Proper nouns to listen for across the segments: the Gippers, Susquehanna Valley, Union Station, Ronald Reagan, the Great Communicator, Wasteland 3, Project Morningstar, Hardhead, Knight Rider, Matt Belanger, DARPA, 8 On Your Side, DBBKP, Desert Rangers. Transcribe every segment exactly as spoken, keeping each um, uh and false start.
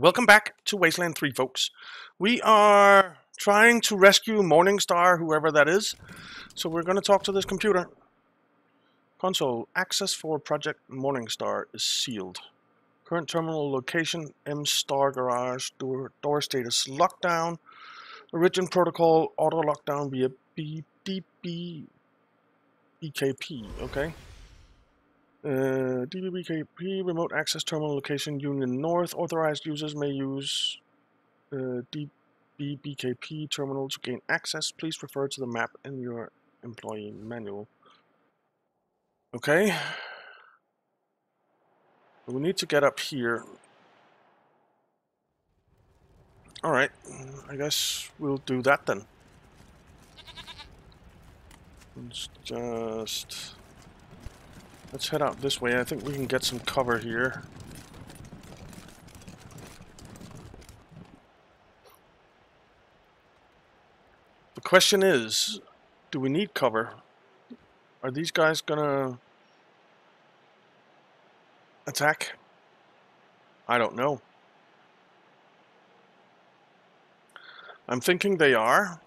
Welcome back to Wasteland three, folks. We are trying to rescue Morningstar, whoever that is. So we're going to talk to this computer. Console, access for Project Morningstar is sealed. Current terminal location, M-Star Garage, door, door status lockdown. Origin protocol, auto lockdown via D B B K P, okay. Uh, D B B K P, remote access terminal location, Union North. Authorized users may use uh, D B B K P terminal to gain access. Please refer to the map in your employee manual. Okay. We need to get up here. Alright, I guess we'll do that then. Let's just... Let's head out this way. I think we can get some cover here. The question is, do we need cover? Are these guys gonna attack? I don't know. I'm thinking they are.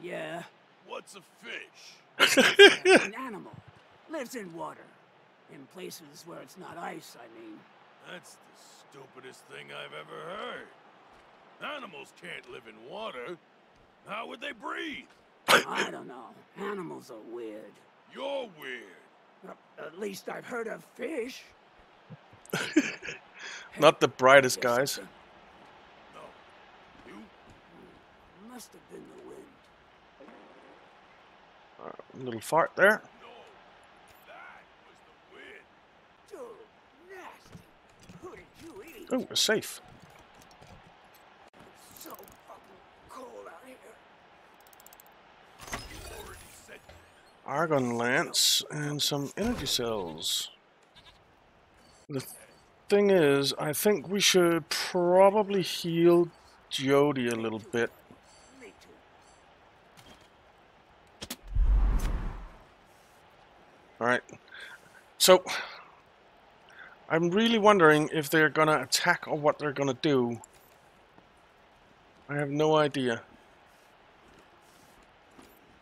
Yeah. What's a fish? It's an animal. Lives in water. In places where it's not ice, I mean. That's the stupidest thing I've ever heard. Animals can't live in water. How would they breathe? I don't know. Animals are weird. You're weird. At least I've heard of fish. Not the brightest guys. No. You? It must have been the wind. Uh, a little fart there. No, that was the wind. Dude, nasty. Who did you eat? Oh, we're safe. It's so fucking cold out here. You already said that. Argon Lance and some energy cells. The thing is, I think we should probably heal Jody a little bit. Alright, so I'm really wondering if they're going to attack or what they're going to do. I have no idea.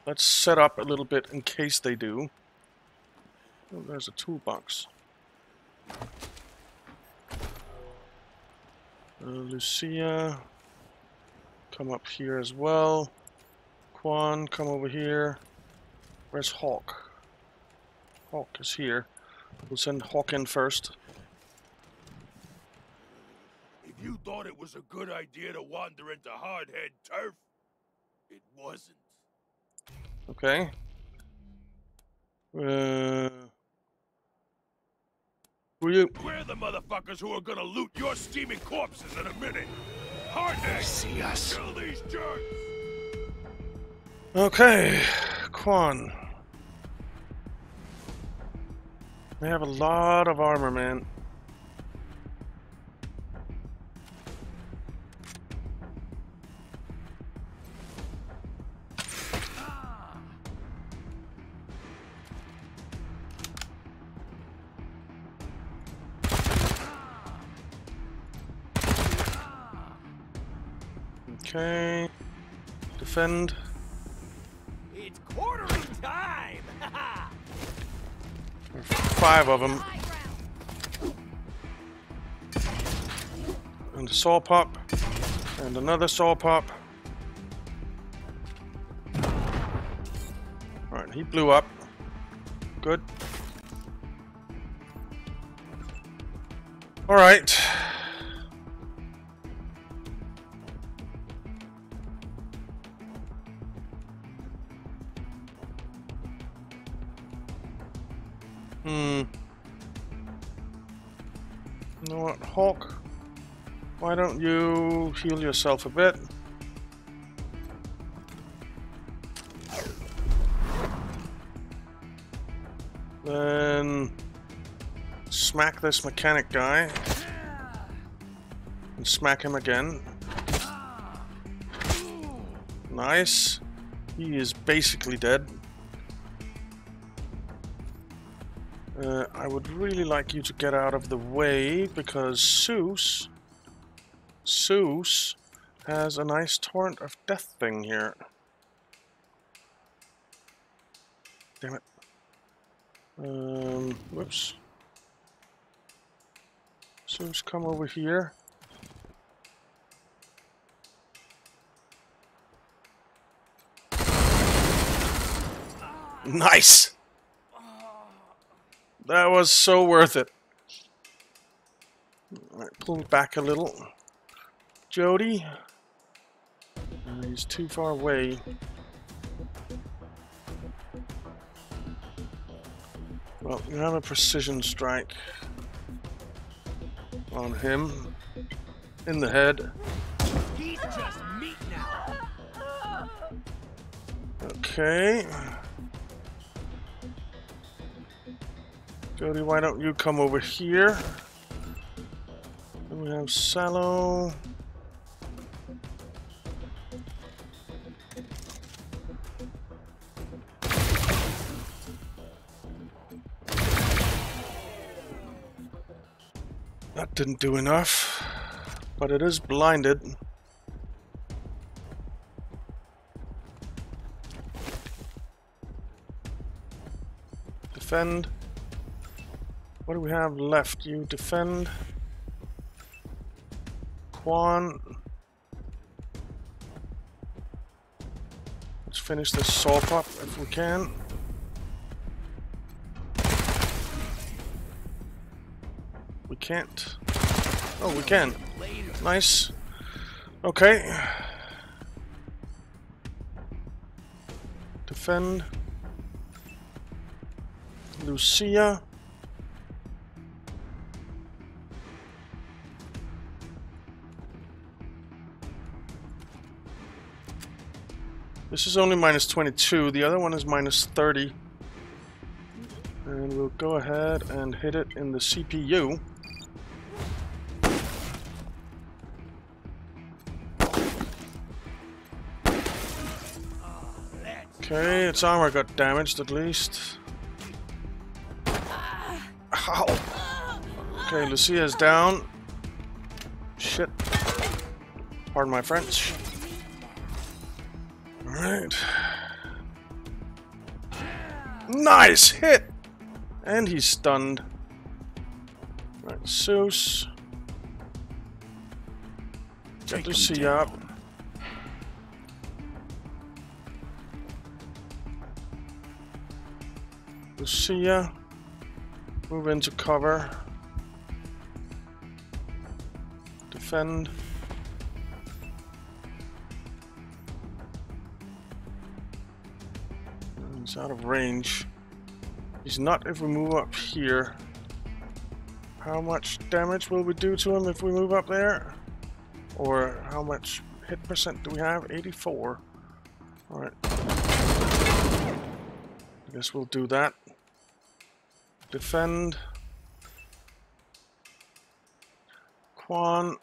Let's set up a little bit in case they do. Oh, there's a toolbox. Uh, Lucia, come up here as well. Quan, come over here. Where's Hawk? Hawk is here. We'll send Hawk in first. If you thought it was a good idea to wander into Hardhead turf, it wasn't. Okay. Uh, who are you? We're the motherfuckers who are gonna loot your steaming corpses in a minute. Hardhead, see us. Kill these jerks. Okay, Quan. They have a lot of armor, man. Ah. Okay. Defend. It's quartering time. Five of them. And a saw pop. And another saw pop. Alright, he blew up. Good. Alright. Hmm. You know what, Hawk? Why don't you heal yourself a bit? Then smack this mechanic guy. And smack him again. Nice. He is basically dead. Uh, I would really like you to get out of the way, because Seuss... Seuss has a nice torrent of death thing here. Damn it. Um, whoops. Seuss, come over here. Nice! That was so worth it. Alright, pull back a little. Jody. Uh, he's too far away. Well, you have a precision strike on him. In the head. He's just meat now. Okay. Jody, why don't you come over here? Then we have Sallow. That didn't do enough, but it is blinded. Defend. What do we have left? You defend. Quan. Let's finish this sop up if we can. We can't. Oh, we can. Nice. Okay. Defend. Lucia. This is only minus twenty-two, the other one is minus thirty. And we'll go ahead and hit it in the C P U. Okay, its armor got damaged at least. Ow. Okay, Lucia is down. Shit. Pardon my French. Alright. Nice hit! And he's stunned. Right, Seuss. Get Lucia up. Lucia. Move into cover. Defend. He's out of range. He's not if we move up here. How much damage will we do to him if we move up there? Or how much hit percent do we have? eighty-four. Alright. I guess we'll do that. Defend. Quan.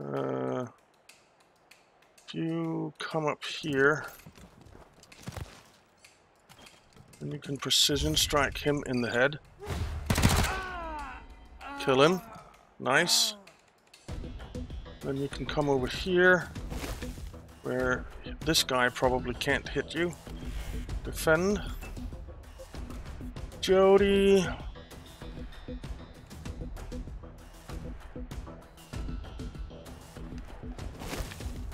Uh, if you come up here, then you can precision strike him in the head. Kill him. Nice. Then you can come over here, where this guy probably can't hit you. Defend. Jody.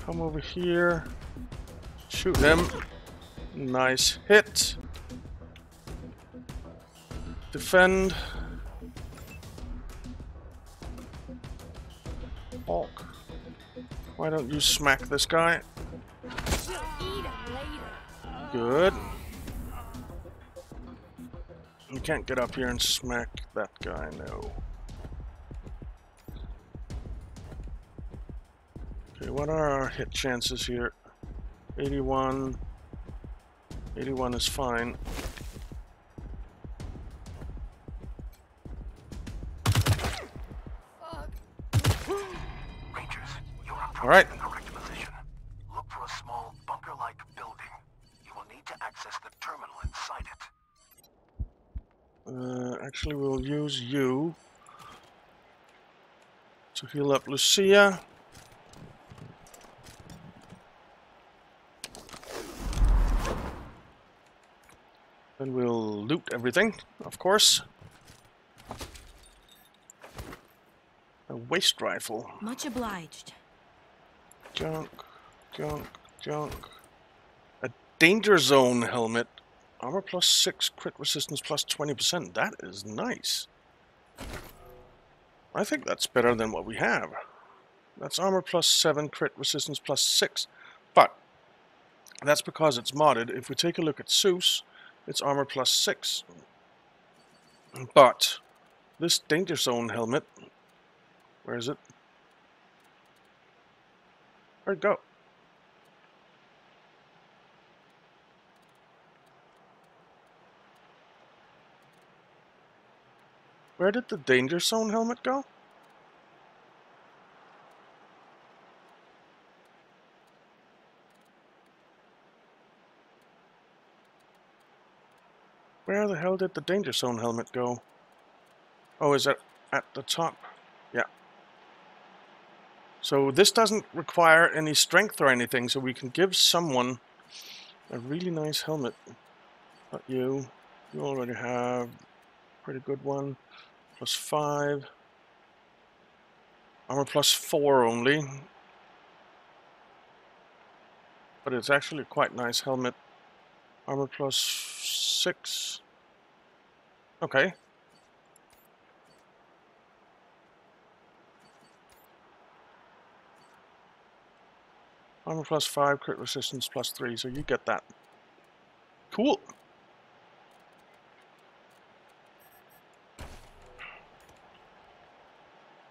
Come over here, shoot him, nice hit, defend, Hawk, why don't you smack this guy, good, you can't get up here and smack that guy, no. What are our hit chances here? eighty-one. eighty-one is fine. Alright. Uh, actually, we'll use you to heal up Lucia. Then we'll loot everything, of course. A waste rifle. Much obliged. Junk, junk, junk. A danger zone helmet. Armor plus six, crit resistance plus twenty percent. That is nice. I think that's better than what we have. That's armor plus seven, crit resistance plus six. But that's because it's modded. If we take a look at Seuss, it's armor plus six. But this danger zone helmet, where is it? Where'd it go? Where did the danger zone helmet go? Where the hell did the danger zone helmet go? Oh, is it at the top? Yeah. So this doesn't require any strength or anything, so we can give someone a really nice helmet. Not you. You already have a pretty good one. Plus five. Armor plus four only. But it's actually quite nice helmet. Armor plus six. Okay. Armor plus five, crit resistance plus three, so you get that. Cool.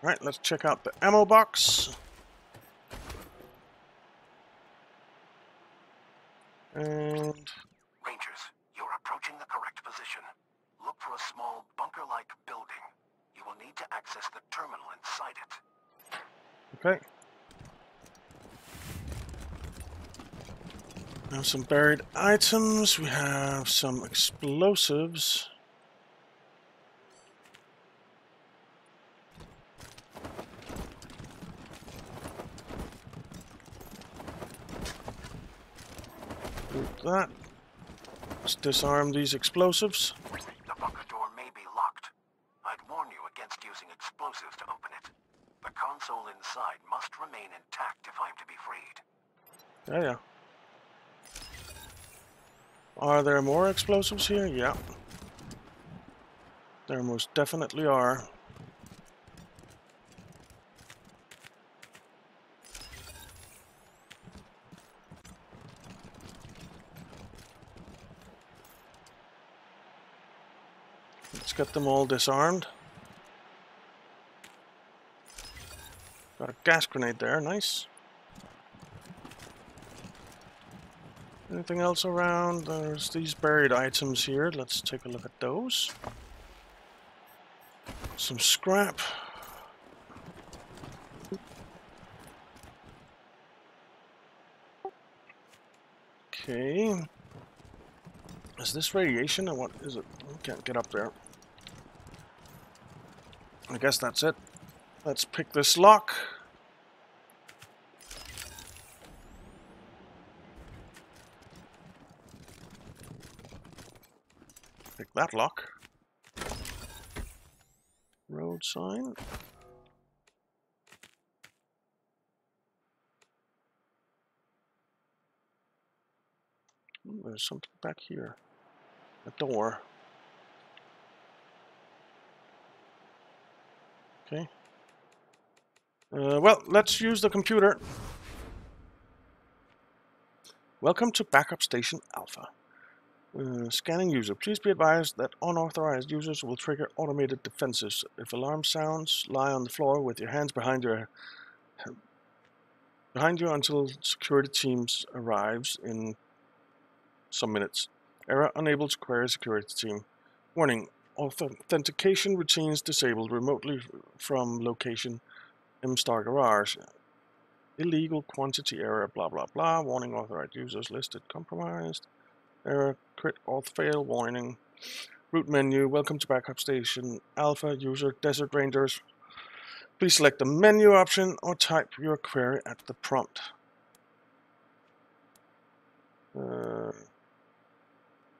Alright, let's check out the ammo box. And... Rangers, you're approaching the correct position. Look for a small bunker-like building. You will need to access the terminal inside it. Okay. We have some buried items, we have some explosives. Do that. Let's disarm these explosives. The bunker door may be locked. I'd warn you against using explosives to open it. The console inside must remain intact if I'm to be freed. Yeah, yeah. Are there more explosives here? Yeah. There most definitely are. Let's get them all disarmed. Got a gas grenade there, nice. Anything else around? There's these buried items here. Let's take a look at those. Some scrap. Okay. Is this radiation or what is it? I can't get up there. I guess that's it. Let's pick this lock. That lock. Road sign. Ooh, there's something back here. A door. Okay. Uh, well, let's use the computer. Welcome to Backup Station Alpha. Uh, scanning user. Please be advised that unauthorized users will trigger automated defenses. If alarm sounds, lie on the floor with your hands behind your behind you until security teams arrives in some minutes. Error: unable to query security team. Warning: authentication routines disabled remotely from location M-Star Garage. Illegal quantity error. Blah blah blah. Warning: authorized users listed compromised. Error, crit auth fail warning. Route menu, welcome to backup station, alpha, user, Desert Rangers. Please select the menu option or type your query at the prompt. Uh,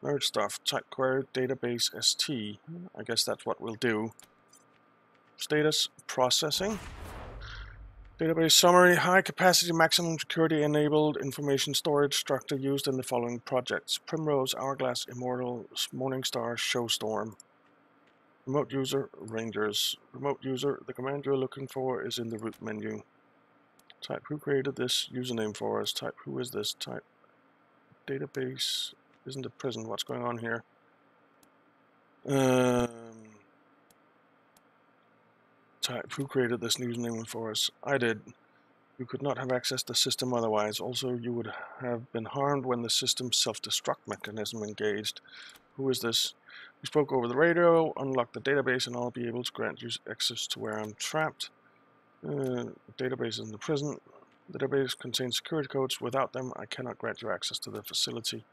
merge stuff, type query, database, S T. I guess that's what we'll do. Status, processing. Database summary, high capacity, maximum security enabled information storage structure used in the following projects: Primrose, Hourglass, Immortal, Morningstar, Showstorm. Remote user, Rangers. Remote user, the command you're looking for is in the root menu. Type who created this username for us, type who is this, type database isn't at present. What's going on here? Um, Type who created this username for us. I did. You could not have accessed the system otherwise. Also, you would have been harmed when the system's self-destruct mechanism engaged. Who is this? We spoke over the radio. Unlock the database and I'll be able to grant you access to where I'm trapped. Uh, database in the prison. The database contains security codes. Without them, I cannot grant you access to the facility.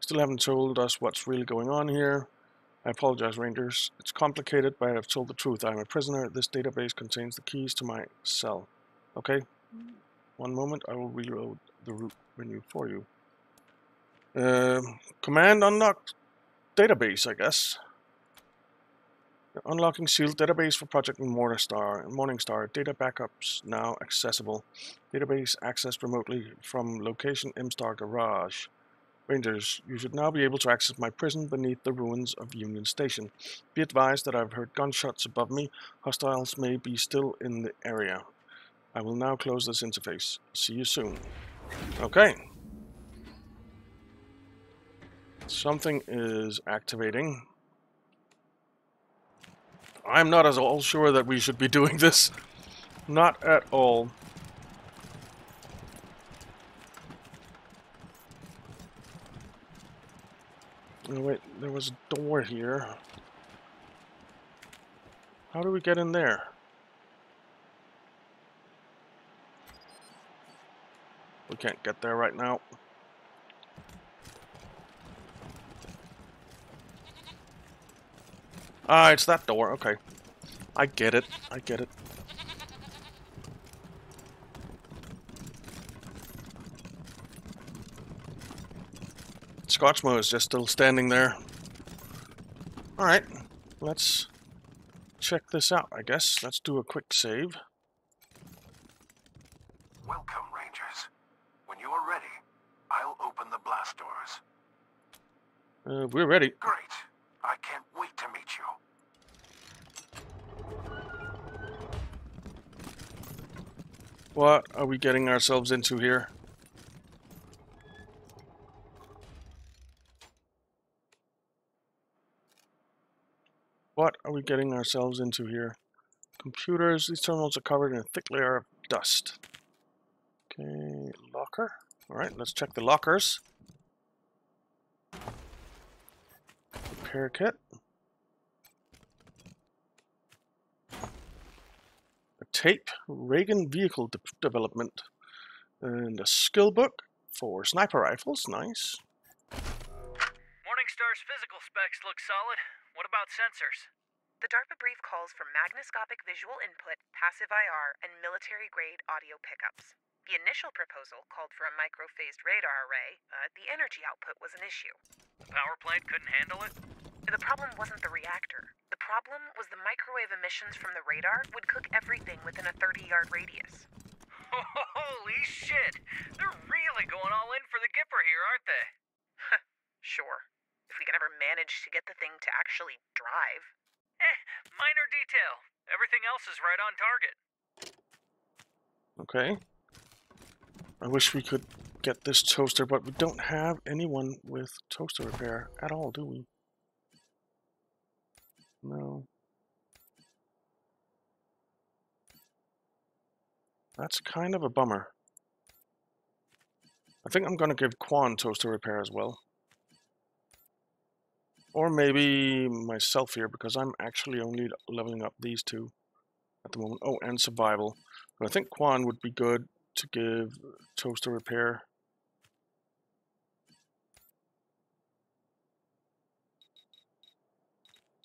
Still haven't told us what's really going on here. I apologize, Rangers. It's complicated, but I have told the truth. I'm a prisoner. This database contains the keys to my cell. Okay? One moment, I will reload the root menu for you. Uh, command unlock database, I guess. Unlocking sealed database for Project Morningstar. Morningstar. Data backups now accessible. Database accessed remotely from location MStar Garage. Rangers, you should now be able to access my prison beneath the ruins of Union Station. Be advised that I've heard gunshots above me. Hostiles may be still in the area. I will now close this interface. See you soon. Okay. Something is activating. I'm not at all sure that we should be doing this. Not at all. Oh wait, there was a door here. How do we get in there? We can't get there right now. Ah, it's that door. Okay. I get it. I get it. Scotchmo is just still standing there. Alright, let's check this out, I guess. Let's do a quick save. Welcome, Rangers. When you are ready, I'll open the blast doors. Uh, we're ready. Great. I can't wait to meet you. What are we getting ourselves into here? What are we getting ourselves into here? Computers. These terminals are covered in a thick layer of dust. Okay, locker. Alright, let's check the lockers. Repair kit. A tape. Reagan vehicle de development. And a skill book for sniper rifles. Nice. Morningstar's physical specs look solid. What about sensors? The DARPA brief calls for magnoscopic visual input, passive I R, and military-grade audio pickups. The initial proposal called for a microphased radar array, but the energy output was an issue. The power plant couldn't handle it? The problem wasn't the reactor. The problem was the microwave emissions from the radar would cook everything within a thirty-yard radius. Holy shit! They're really going all in for the Gipper here, aren't they? Sure. If we can ever manage to get the thing to actually drive. Eh, minor detail. Everything else is right on target. Okay. I wish we could get this toaster, but we don't have anyone with toaster repair at all, do we? No. That's kind of a bummer. I think I'm going to give Quan toaster repair as well. Or maybe myself here, because I'm actually only leveling up these two at the moment. Oh, and survival. But I think Quan would be good to give toaster repair.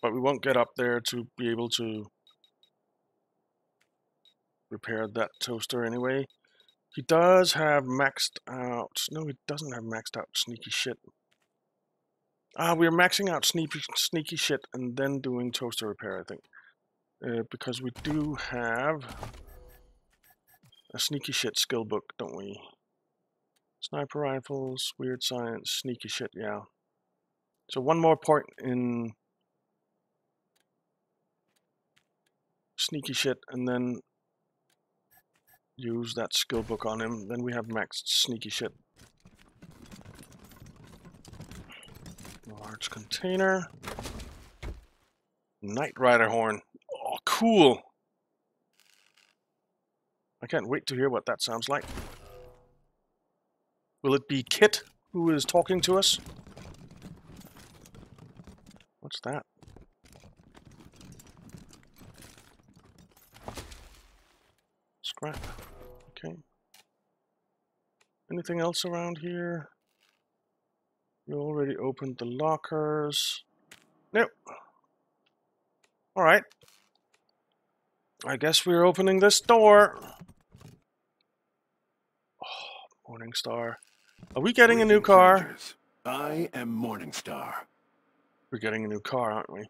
But we won't get up there to be able to repair that toaster anyway. He does have maxed out... No, he doesn't have maxed out sneaky shit. Ah, we're maxing out sneaky, sneaky shit and then doing toaster repair, I think. Uh, because we do have a sneaky shit skill book, don't we? Sniper rifles, weird science, sneaky shit, yeah. So one more point in sneaky shit and then use that skill book on him. Then we have maxed sneaky shit. Large container. Knight Rider horn. Oh, cool! I can't wait to hear what that sounds like. Will it be Kit who is talking to us? What's that? Scrap. Okay. Anything else around here? You already opened the lockers. Nope. Alright. I guess we're opening this door. Oh, Morningstar. Are we getting a new car? I am Morningstar. We're getting a new car, aren't we?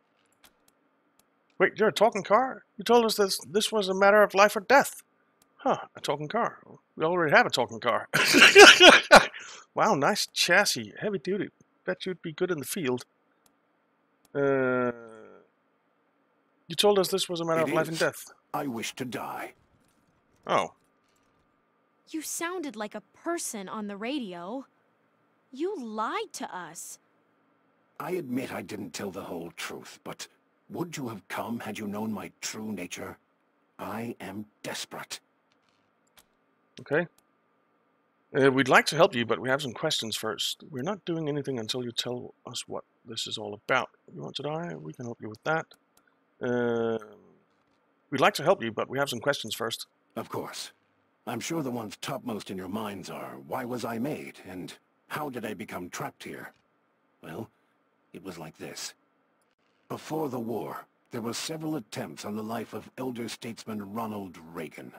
Wait, you're a talking car? You told us this, this was a matter of life or death. Huh, a talking car. We already have a talking car. Wow, nice chassis. Heavy duty. Bet you'd be good in the field. Uh, you told us this was a matter it of life is. and death. I wish to die. Oh. You sounded like a person on the radio. You lied to us. I admit I didn't tell the whole truth, but would you have come had you known my true nature? I am desperate. Okay. Uh, we'd like to help you, but we have some questions first. We're not doing anything until you tell us what this is all about. You want to die? We can help you with that. Uh, we'd like to help you, but we have some questions first. Of course. I'm sure the ones topmost in your minds are, why was I made, and how did I become trapped here? Well, it was like this. Before the war, there were several attempts on the life of elder statesman Ronald Reagan.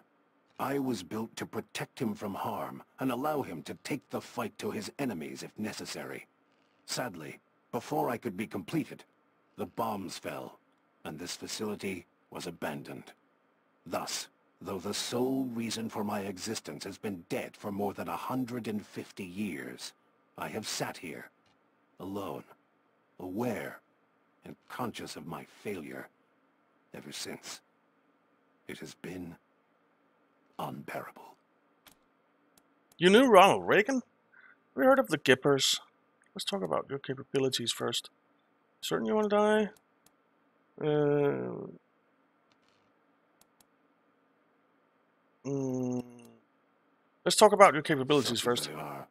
I was built to protect him from harm and allow him to take the fight to his enemies if necessary. Sadly, before I could be completed, the bombs fell, and this facility was abandoned. Thus, though the sole reason for my existence has been dead for more than one hundred fifty years, I have sat here, alone, aware, and conscious of my failure ever since. It has been unbearable. You knew Ronald Reagan? We heard of the Gippers. Let's talk about your capabilities first. Certain you want to die? Uh, mm, let's talk about your capabilities first. They are.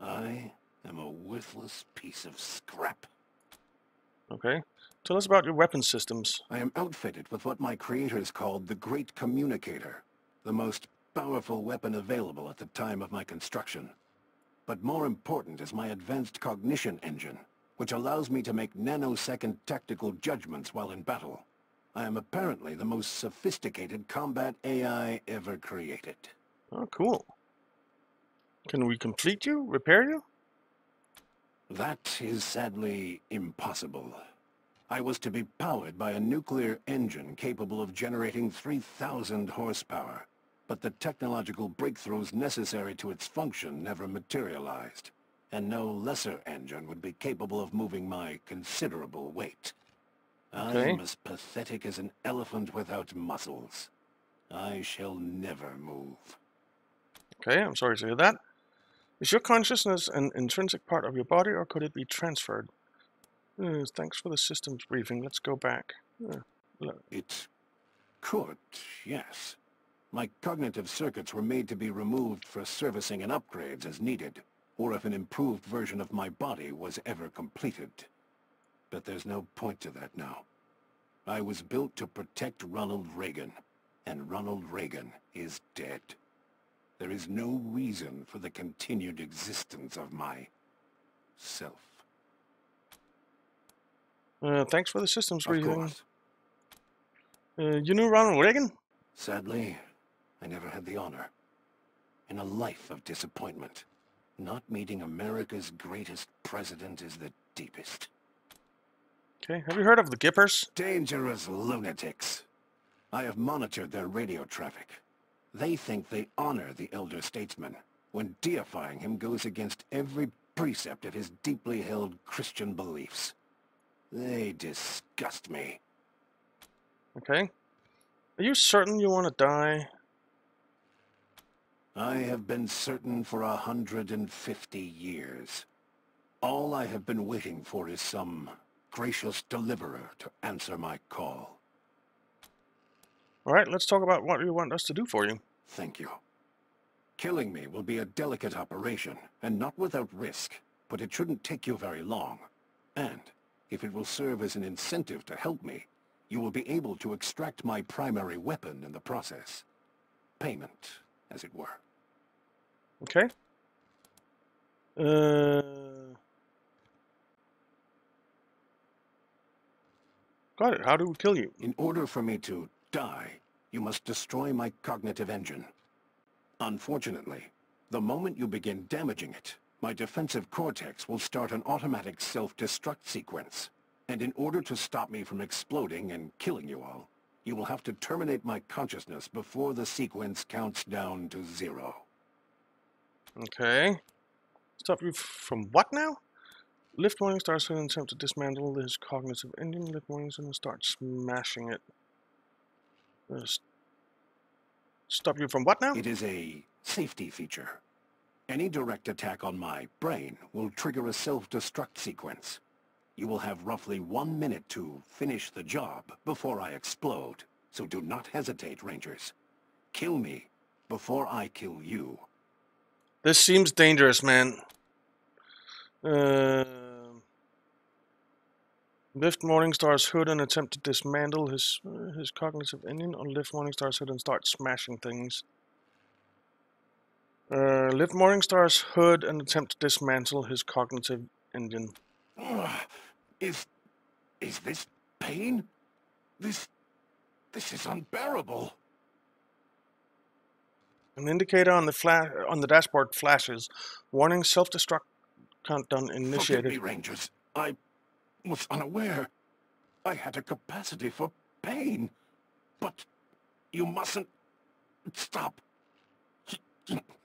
I am a worthless piece of scrap. Okay. Tell us about your weapon systems. I am outfitted with what my creators called the Great Communicator. The most powerful weapon available at the time of my construction. But more important is my advanced cognition engine, which allows me to make nanosecond tactical judgments while in battle. I am apparently the most sophisticated combat A I ever created. Oh, cool. Can we complete you? Repair you? That is sadly impossible. I was to be powered by a nuclear engine capable of generating three thousand horsepower, but the technological breakthroughs necessary to its function never materialized, and no lesser engine would be capable of moving my considerable weight. Okay. I am as pathetic as an elephant without muscles. I shall never move. Okay, I'm sorry to hear that. Is your consciousness an intrinsic part of your body, or could it be transferred? Uh, thanks for the systems briefing. Let's go back. Uh, it could, yes. My cognitive circuits were made to be removed for servicing and upgrades as needed, or if an improved version of my body was ever completed. But there's no point to that now. I was built to protect Ronald Reagan, and Ronald Reagan is dead. There is no reason for the continued existence of my self. Uh, thanks for the systems briefing. Uh, you knew Ronald Reagan? Sadly, I never had the honor. In a life of disappointment, not meeting America's greatest president is the deepest. Okay, have you heard of the Gippers? Dangerous lunatics. I have monitored their radio traffic. They think they honor the elder statesman, when deifying him goes against every precept of his deeply held Christian beliefs. They disgust me. Okay. Are you certain you want to die? I have been certain for a hundred and fifty years. All I have been waiting for is some gracious deliverer to answer my call. Alright, let's talk about what you want us to do for you. Thank you. Killing me will be a delicate operation, and not without risk, but it shouldn't take you very long. And, if it will serve as an incentive to help me, you will be able to extract my primary weapon in the process. Payment, as it were. Okay. Uh... Got it. How do we kill you? In order for me to die, you must destroy my cognitive engine. Unfortunately, the moment you begin damaging it, my defensive cortex will start an automatic self-destruct sequence. And in order to stop me from exploding and killing you all, you will have to terminate my consciousness before the sequence counts down to zero. Okay. Stop you from what now? Lift Morningstar's an attempt to dismantle his cognitive engine. Lift Morningstar and start smashing it. Uh, st stop you from what now? It is a safety feature. Any direct attack on my brain will trigger a self-destruct sequence. You will have roughly one minute to finish the job before I explode, so do not hesitate, Rangers. Kill me before I kill you. This seems dangerous, man. Uh, lift Morningstar's hood and attempt to dismantle his uh, his cognitive engine. Or lift Morningstar's hood and start smashing things. Uh, lift Morningstar's hood and attempt to dismantle his cognitive engine. Ugh. Is is this pain? This this is unbearable. An indicator on the flash on the dashboard flashes, warning self-destruct. Countdown initiated. Forgive me, Rangers. I was unaware. I had a capacity for pain. But you mustn't stop.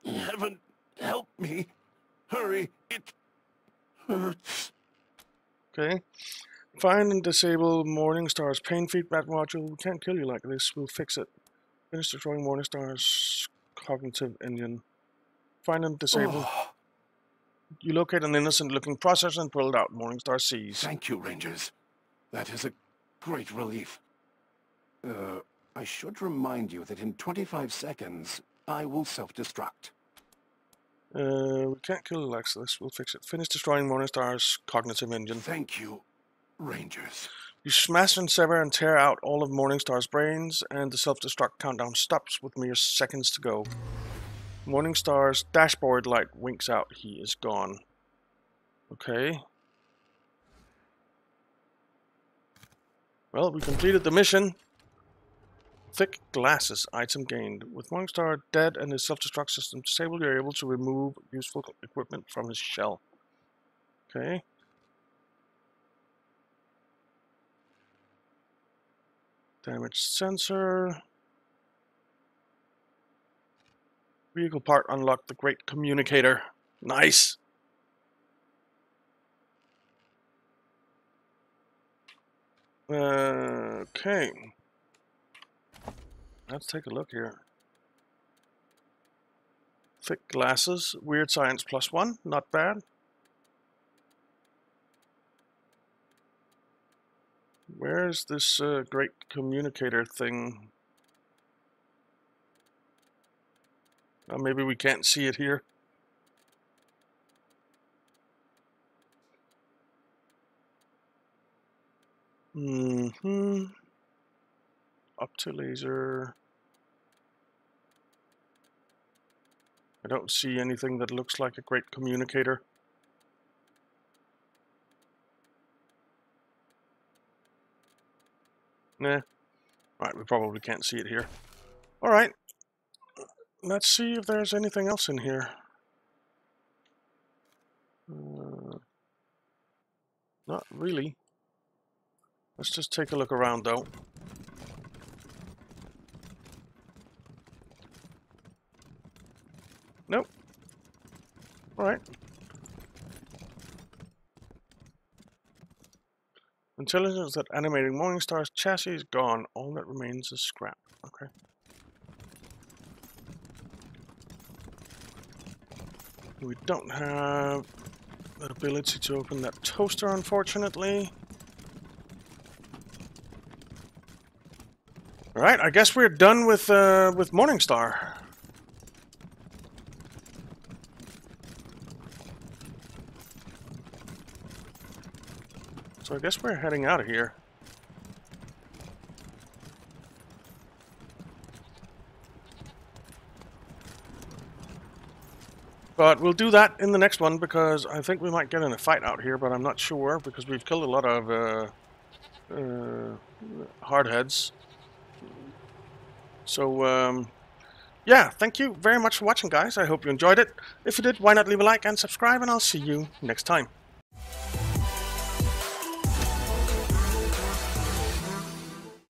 Heaven help me. Hurry. It hurts. Okay. Find and disable Morningstar's pain feedback module. We can't kill you like this. We'll fix it. Finish destroying Morningstar's cognitive engine. Find and disable. Oh. You locate an innocent-looking processor and pull it out. Morningstar sees. Thank you, Rangers. That is a great relief. Uh, I should remind you that in twenty-five seconds, I will self-destruct. Uh, we can't kill Alexa. This will fix it. Finish destroying Morningstar's cognitive engine. Thank you, Rangers. You smash and sever and tear out all of Morningstar's brains, and the self-destruct countdown stops with mere seconds to go. Morningstar's dashboard light winks out. He is gone. Okay. Well, we completed the mission. Thick glasses item gained. With Morningstar dead and his self-destruct system disabled, you're able to remove useful equipment from his shell. Okay. Damaged sensor. Vehicle part unlocked. The Great Communicator. Nice. Uh, okay. Let's take a look here. Thick glasses. Weird science plus one. Not bad. Where's this uh, Great Communicator thing? Uh, maybe we can't see it here. Mm-hmm. Up to laser. I don't see anything that looks like a Great Communicator. Nah. Right, we probably can't see it here. Alright. Let's see if there's anything else in here. Uh, not really. Let's just take a look around, though. Nope. Alright. Intelligence that animated Morningstar's chassis is gone. All that remains is scrap. Okay. We don't have the ability to open that toaster, unfortunately. Alright, I guess we're done with uh, with Morningstar. So I guess we're heading out of here. But we'll do that in the next one, because I think we might get in a fight out here, but I'm not sure, because we've killed a lot of uh, uh, hardheads. So, um, yeah, thank you very much for watching, guys. I hope you enjoyed it. If you did, why not leave a like and subscribe, and I'll see you next time.